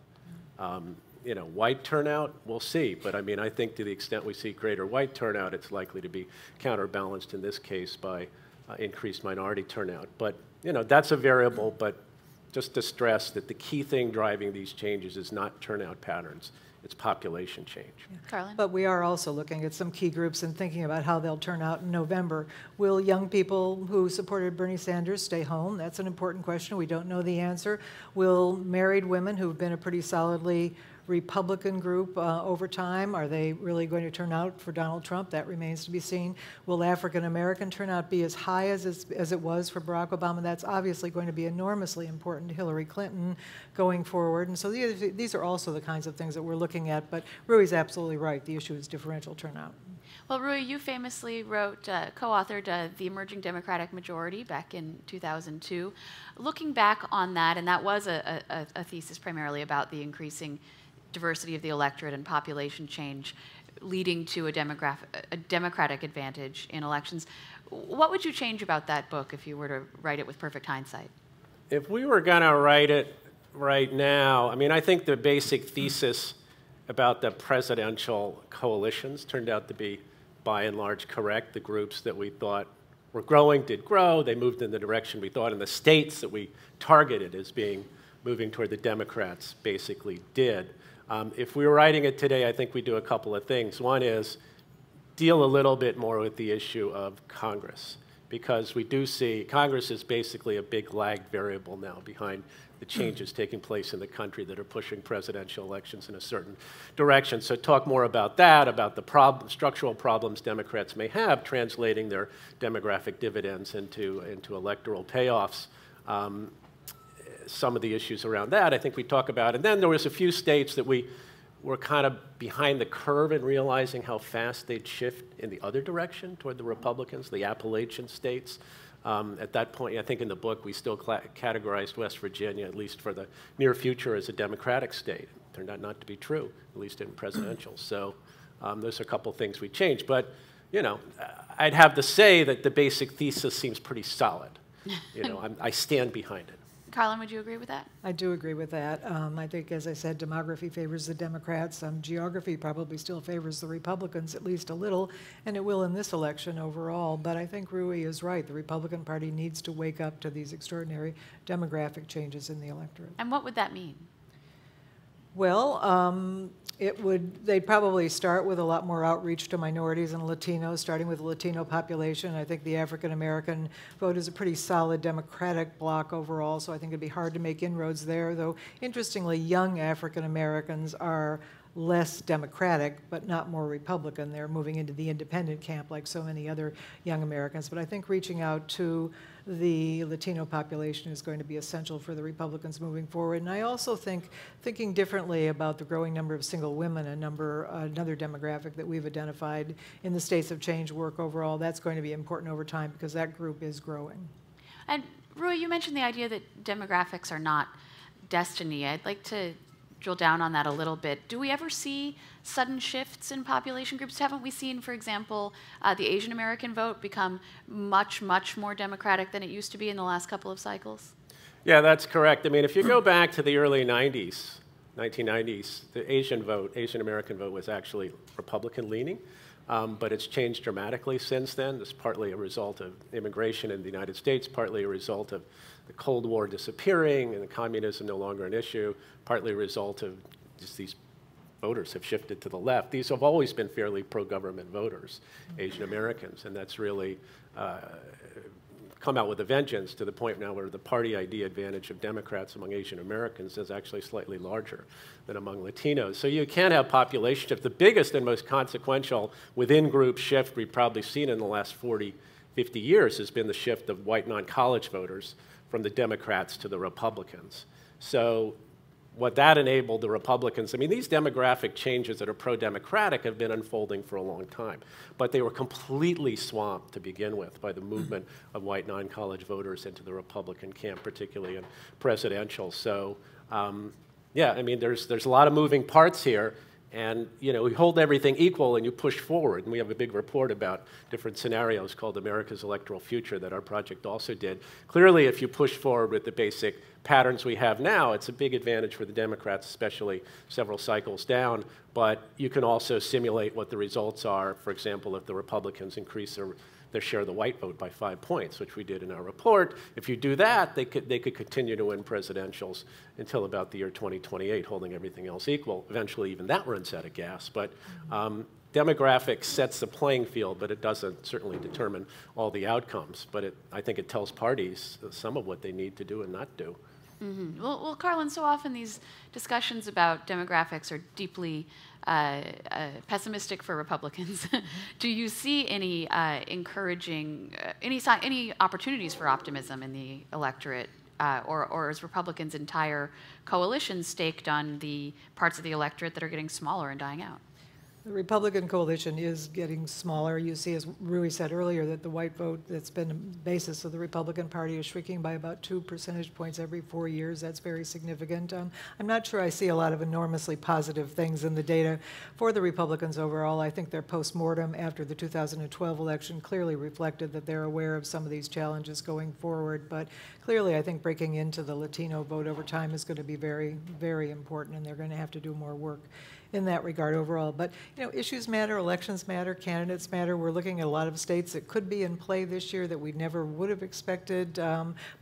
White turnout, we'll see. But I mean, I think to the extent we see greater white turnout, it's likely to be counterbalanced in this case by increased minority turnout. But, that's a variable, but just to stress that the key thing driving these changes is not turnout patterns. It's population change. Yeah. Carlin? But we are also looking at some key groups and thinking about how they'll turn out in November. Will young people who supported Bernie Sanders stay home? That's an important question. We don't know the answer. Will married women who've been a pretty solidly Republican group over time? Are they really going to turn out for Donald Trump? That remains to be seen. Will African American turnout be as high as it was for Barack Obama? That's obviously going to be enormously important to Hillary Clinton going forward. And so these are also the kinds of things that we're looking at. But Rui's absolutely right. The issue is differential turnout. Well, Rui, you famously wrote, co-authored The Emerging Democratic Majority back in 2002. Looking back on that, and that was a thesis primarily about the increasing diversity of the electorate and population change leading to a democratic advantage in elections. What would you change about that book if you were to write it with perfect hindsight? If we were going to write it right now, I mean, I think the basic thesis about the presidential coalitions turned out to be, by and large, correct. The groups that we thought were growing did grow. They moved in the direction we thought, and the states that we targeted as being moving toward the Democrats basically did. If we were writing it today, I think we'd do a couple of things. One is deal a little bit more with the issue of Congress, because we do see Congress is basically a big lagged variable now behind the changes taking place in the country that are pushing presidential elections in a certain direction. So talk more about that, about the structural problems Democrats may have translating their demographic dividends into electoral payoffs. Some of the issues around that I think we talk about. And then there was a few states that we were kind of behind the curve in realizing how fast they'd shift in the other direction toward the Republicans, the Appalachian states. At that point, I think in the book, we still categorized West Virginia, at least for the near future, as a Democratic state. It turned out not to be true, at least in presidential. So those are a couple things we changed. But, you know, I'd have to say that the basic thesis seems pretty solid. You know, I stand behind it. Carlin, would you agree with that? I do agree with that. I think, as I said, demography favors the Democrats. Geography probably still favors the Republicans, at least a little, and it will in this election overall. But I think Rui is right. The Republican Party needs to wake up to these extraordinary demographic changes in the electorate. And what would that mean? Well, they'd probably start with a lot more outreach to minorities and Latinos, starting with the Latino population. I think the African-American vote is a pretty solid Democratic bloc overall, so I think it'd be hard to make inroads there, though interestingly, young African-Americans are less Democratic, but not more Republican. They're moving into the independent camp like so many other young Americans. But I think reaching out to the Latino population is going to be essential for the Republicans moving forward. And I also think thinking differently about the growing number of single women, another demographic that we've identified in the States of Change work overall, that's going to be important over time because that group is growing. And Rui, you mentioned the idea that demographics are not destiny. I'd like to drill down on that a little bit. Do we ever see sudden shifts in population groups? Haven't we seen, for example, the Asian American vote become much, much more Democratic than it used to be in the last couple of cycles? Yeah, that's correct. I mean, if you go back to the early 90s, 1990s, the Asian American vote was actually Republican leaning, but it's changed dramatically since then. It's partly a result of immigration in the United States, partly a result of the Cold War disappearing and the communism no longer an issue, partly a result of just these voters have shifted to the left. These have always been fairly pro-government voters, Asian Americans, and that's really come out with a vengeance to the point now where the party ID advantage of Democrats among Asian Americans is actually slightly larger than among Latinos. So you can have population shift. The biggest and most consequential within-group shift we've probably seen in the last 40, 50 years has been the shift of white non-college voters from the Democrats to the Republicans. So what that enabled the Republicans, I mean, these demographic changes that are pro-democratic have been unfolding for a long time, but they were completely swamped to begin with by the movement of white non-college voters into the Republican camp, particularly in presidential. So yeah, I mean, there's a lot of moving parts here. And, you know, we hold everything equal and you push forward. And we have a big report about different scenarios called America's Electoral Future that our project also did. Clearly, if you push forward with the basic patterns we have now, it's a big advantage for the Democrats, especially several cycles down. But you can also simulate what the results are, for example, if the Republicans increase their share of the white vote by 5 points, which we did in our report. If you do that, they could continue to win presidentials until about the year 2028, holding everything else equal. Eventually, even that runs out of gas. But demographics sets the playing field, but it doesn't certainly determine all the outcomes. But I think it tells parties some of what they need to do and not do. Mm-hmm. Well, Carlin, so often these discussions about demographics are deeply pessimistic for Republicans. Do you see any encouraging, any opportunities for optimism in the electorate? Or is Republicans' entire coalition staked on the parts of the electorate that are getting smaller and dying out? The Republican coalition is getting smaller. You see, as Rui said earlier, that the white vote that's been the basis of the Republican Party is shrinking by about 2 percentage points every 4 years. That's very significant. I'm not sure I see a lot of enormously positive things in the data for the Republicans overall. I think their postmortem after the 2012 election clearly reflected that they're aware of some of these challenges going forward. But clearly, I think breaking into the Latino vote over time is going to be very, very important, and they're going to have to do more work in that regard overall. But you know, issues matter, elections matter, candidates matter. We're looking at a lot of states that could be in play this year that we never would have expected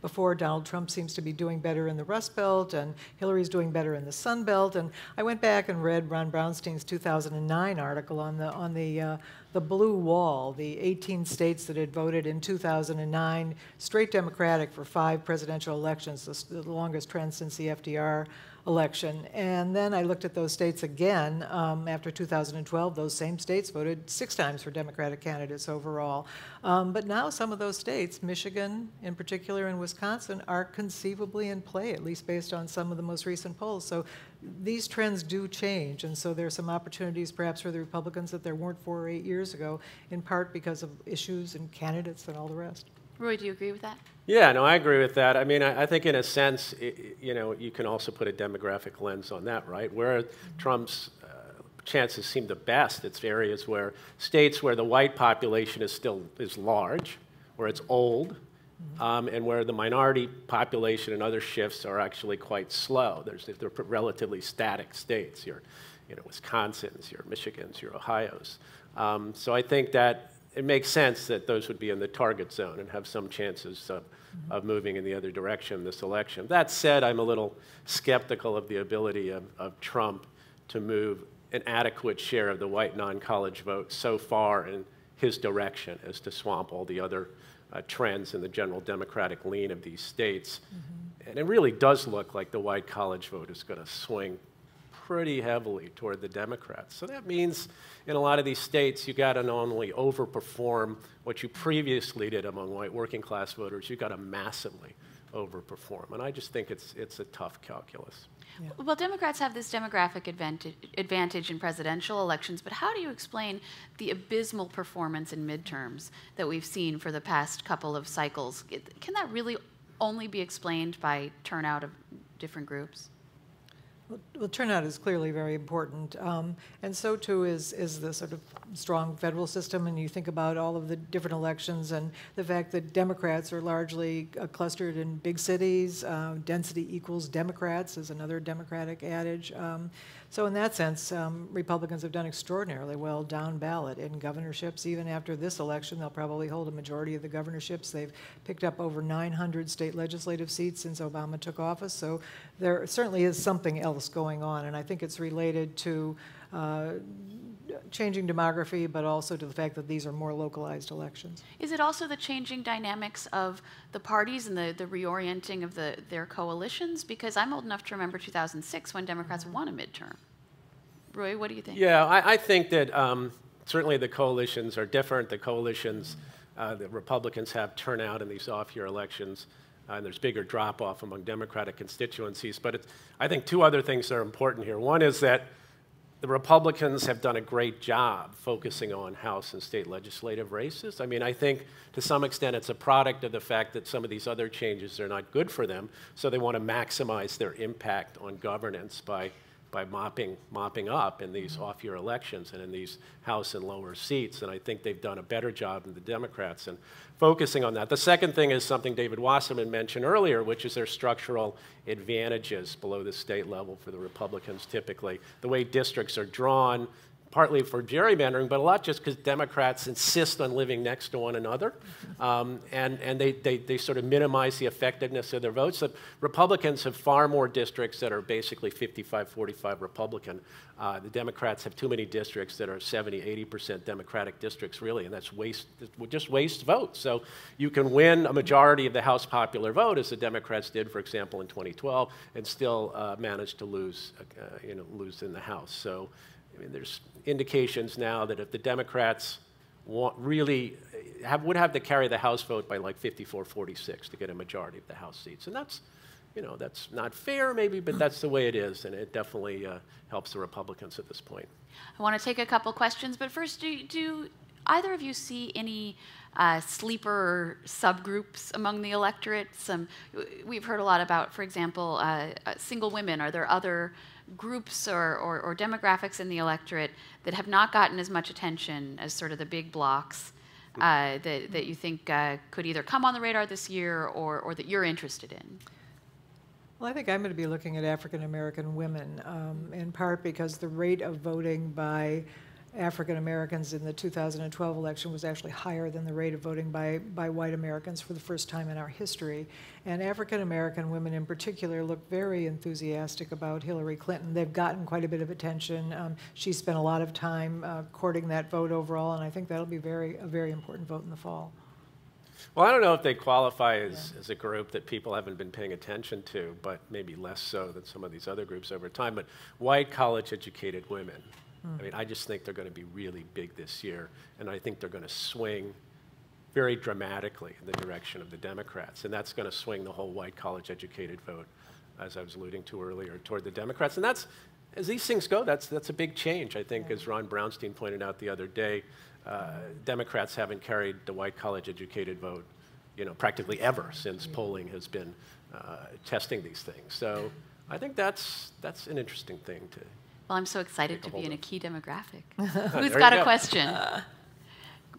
before. Donald Trump seems to be doing better in the Rust Belt, and Hillary's doing better in the Sun Belt. And I went back and read Ron Brownstein's 2009 article on the blue wall, the 18 states that had voted in 2009 straight Democratic for 5 presidential elections, the longest trend since the FDR election. And then I looked at those states again after 2012. Those same states voted 6 times for Democratic candidates overall. But now some of those states, Michigan in particular and Wisconsin, are conceivably in play, at least based on some of the most recent polls. So these trends do change, and so there are some opportunities perhaps for the Republicans that there weren't 4 or 8 years ago, in part because of issues and candidates and all the rest. Roy, do you agree with that? Yeah, no, I agree with that. I mean, I think in a sense, you know, you can also put a demographic lens on that, right? Where Trump's chances seem the best, it's areas where states where the white population is still large, where it's old, and where the minority population and other shifts are actually quite slow. They're relatively static states, your Wisconsin's, your Michigan's, your Ohio's. So I think that it makes sense that those would be in the target zone and have some chances of moving in the other direction this election. That said, I'm a little skeptical of the ability of Trump to move an adequate share of the white non-college vote so far in his direction as to swamp all the other trends in the general Democratic lean of these states. And it really does look like the white college vote is going to swing pretty heavily toward the Democrats. So that means in a lot of these states, you got to not only overperform what you previously did among white working class voters, you got to massively overperform. And I just think it's a tough calculus. Yeah. Well, Democrats have this demographic advantage in presidential elections, but how do you explain the abysmal performance in midterms that we've seen for the past couple of cycles? Can that really only be explained by turnout of different groups? Well, turnout is clearly very important, and so too is the sort of strong federal system. And you think about all of the different elections and the fact that Democrats are largely clustered in big cities. Density equals Democrats is another Democratic adage. So in that sense, Republicans have done extraordinarily well down ballot in governorships. Even after this election, they'll probably hold a majority of the governorships. They've picked up over 900 state legislative seats since Obama took office. So there certainly is something else going on, and I think it's related to changing demography, but also to the fact that these are more localized elections. Is it also the changing dynamics of the parties and the reorienting of their coalitions? Because I'm old enough to remember 2006 when Democrats won a midterm. Roy, what do you think? Yeah, I think that certainly the coalitions are different. The coalitions, the Republicans have turnout in these off-year elections. And there's bigger drop-off among Democratic constituencies. But I think 2 other things are important here. One is that the Republicans have done a great job focusing on House and state legislative races. I mean, I think to some extent it's a product of the fact that some of these other changes are not good for them, so they want to maximize their impact on governance by mopping up in these off-year elections and in these House and lower seats. And I think they've done a better job than the Democrats in focusing on that. The second thing is something David Wasserman mentioned earlier, which is their structural advantages below the state level for the Republicans typically. The way districts are drawn, partly for gerrymandering, but a lot just because Democrats insist on living next to one another, and they sort of minimize the effectiveness of their votes. The Republicans have far more districts that are basically 55-45 Republican. The Democrats have too many districts that are 70-80% Democratic districts, really, and that's just waste votes. So you can win a majority of the House popular vote, as the Democrats did, for example, in 2012, and still manage to lose in the House. So I mean, there's indications now that if the Democrats would have to carry the House vote by like 54-46 to get a majority of the House seats, and that's, you know, that's not fair maybe, but that's the way it is, and it definitely helps the Republicans at this point. I want to take a couple questions, but first, do either of you see any sleeper subgroups among the electorate? We've heard a lot about, for example, single women. Are there other groups or demographics in the electorate that have not gotten as much attention as sort of the big blocks that you think could either come on the radar this year or that you're interested in? Well, I think I'm going to be looking at African-American women, in part because the rate of voting by African-Americans in the 2012 election was actually higher than the rate of voting by white Americans for the first time in our history. And African-American women in particular look very enthusiastic about Hillary Clinton. They've gotten quite a bit of attention. She spent a lot of time courting that vote overall, and I think that'll be a very important vote in the fall. Well, I don't know if they qualify as a group that people haven't been paying attention to, but maybe less so than some of these other groups over time, but white college-educated women. I mean, I just think they're going to be really big this year, and I think they're going to swing very dramatically in the direction of the Democrats, and that's going to swing the whole white college-educated vote, as I was alluding to earlier, toward the Democrats. And that's, as these things go, that's a big change, I think, as Ron Brownstein pointed out the other day. Democrats haven't carried the white college-educated vote, you know, practically ever since polling has been testing these things. So I think that's an interesting thing to. Well, I'm so excited to be in a key demographic. Who's got a question?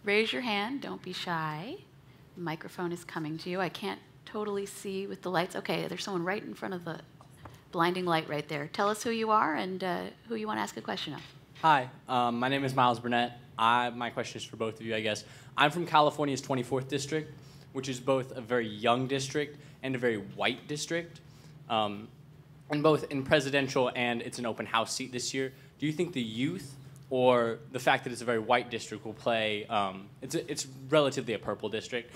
Raise your hand. Don't be shy. The microphone is coming to you. I can't totally see with the lights. Okay, there's someone right in front of the blinding light right there. Tell us who you are and who you want to ask a question of. Hi, my name is Miles Burnett. My question is for both of you, I guess. I'm from California's 24th District, which is both a very young district and a very white district. And both in presidential and it's an open house seat this year, do you think the youth or the fact that it's a very white district will play, it's relatively a purple district,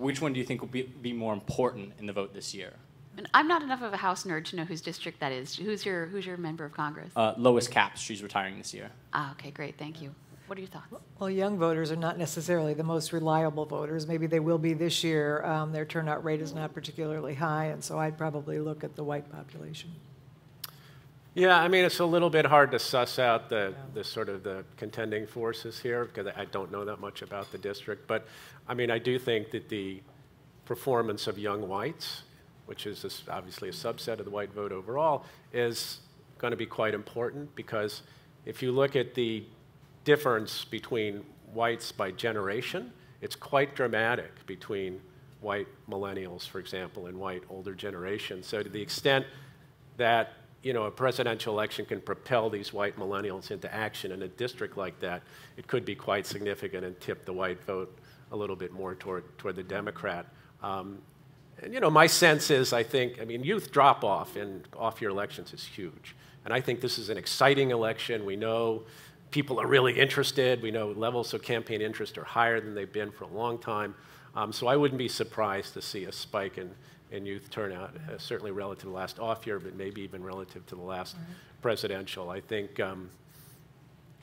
which one do you think will be more important in the vote this year? And I'm not enough of a house nerd to know whose district that is. Who's your member of Congress? Lois Capps, she's retiring this year. Ah, okay, great, thank you. What are your thoughts? Well, young voters are not necessarily the most reliable voters. Maybe they will be this year. Their turnout rate is not particularly high, and so I'd probably look at the white population. Yeah, I mean, it's a little bit hard to suss out the sort of the contending forces here, because I don't know that much about the district. But, I mean, I do think that the performance of young whites, which is obviously a subset of the white vote overall, is going to be quite important, because if you look at the difference between whites by generation, it's quite dramatic between white millennials, for example, and white older generations. So to the extent that, you know, a presidential election can propel these white millennials into action in a district like that, it could be quite significant and tip the white vote a little bit more toward the Democrat. And, you know, my sense is, I mean, youth drop-off in off-year elections is huge. And I think this is an exciting election. We know people are really interested. We know levels of campaign interest are higher than they've been for a long time. So I wouldn't be surprised to see a spike in youth turnout, certainly relative to the last off year, but maybe even relative to the last presidential. I think, you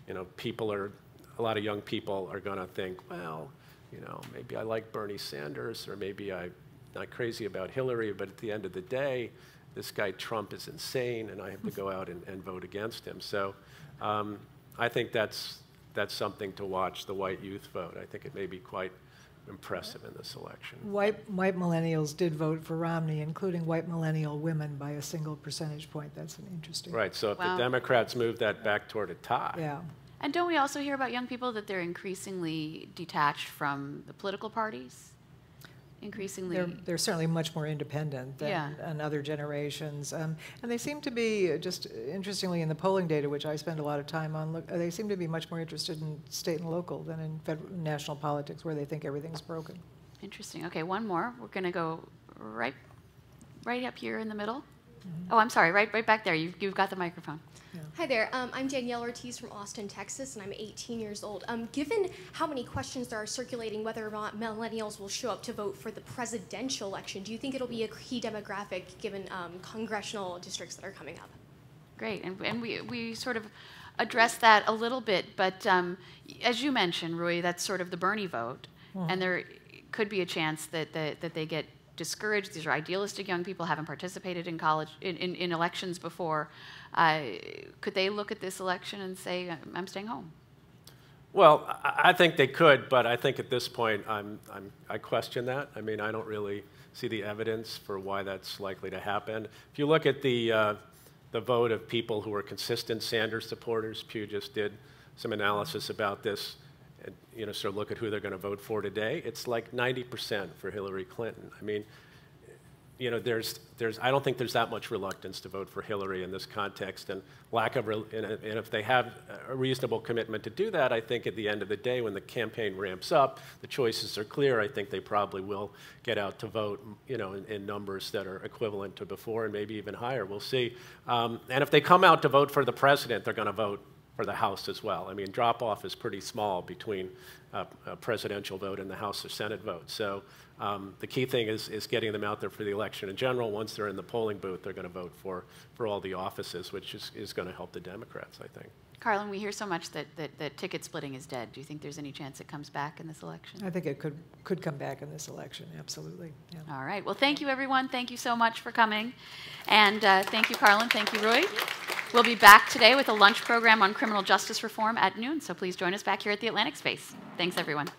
know, a lot of young people are going to think, well, you know, maybe I like Bernie Sanders, or maybe I'm not crazy about Hillary, but at the end of the day, this guy Trump is insane, and I have to go out and vote against him. So. I think that's something to watch, the white youth vote. I think it may be quite impressive in this election. White millennials did vote for Romney, including white millennial women, by a single percentage point. That's an interesting. Right, so if the Democrats move that back toward a tie. Yeah. And don't we also hear about young people that they're increasingly detached from the political parties? increasingly. They're certainly much more independent than other generations. And they seem to be, just interestingly in the polling data, which I spend a lot of time on, they seem to be much more interested in state and local than in federal, national politics, where they think everything's broken. Interesting. Okay, one more. We're going to go right up here in the middle. Mm-hmm. Oh, I'm sorry, right back there. You've got the microphone. Yeah. Hi there. I'm Danielle Ortiz from Austin, Texas, and I'm 18 years old. Given how many questions there are circulating whether or not millennials will show up to vote for the presidential election, do you think it'll be a key demographic given congressional districts that are coming up? Great. And we sort of addressed that a little bit, but as you mentioned, Rui, that's sort of the Bernie vote, and there could be a chance that they get discouraged. These are idealistic young people, haven't participated in college in elections before. Could they look at this election and say, I'm staying home? Well, I think they could, but I think at this point, I question that. I mean, I don't really see the evidence for why that's likely to happen. If you look at the vote of people who are consistent Sanders supporters, Pew just did some analysis about this, and, you know, sort of look at who they're going to vote for today. It's like 90% for Hillary Clinton. I mean, you know, I don't think there's that much reluctance to vote for Hillary in this context, and and if they have a reasonable commitment to do that, I think at the end of the day, when the campaign ramps up, the choices are clear. I think they probably will get out to vote, you know, in numbers that are equivalent to before and maybe even higher. We'll see. And if they come out to vote for the president, they're going to vote for the House as well. I mean, drop-off is pretty small between a presidential vote and the House or Senate vote. So the key thing is getting them out there for the election in general. Once they're in the polling booth, they're going to vote for all the offices, which is going to help the Democrats, I think. Carlin, we hear so much that ticket splitting is dead. Do you think there's any chance it comes back in this election? I think it could come back in this election, absolutely. Yeah. All right. Well, thank you, everyone. Thank you so much for coming. And thank you, Carlin. Thank you, Rui. We'll be back today with a lunch program on criminal justice reform at noon, so please join us back here at the Atlantic Space. Thanks, everyone.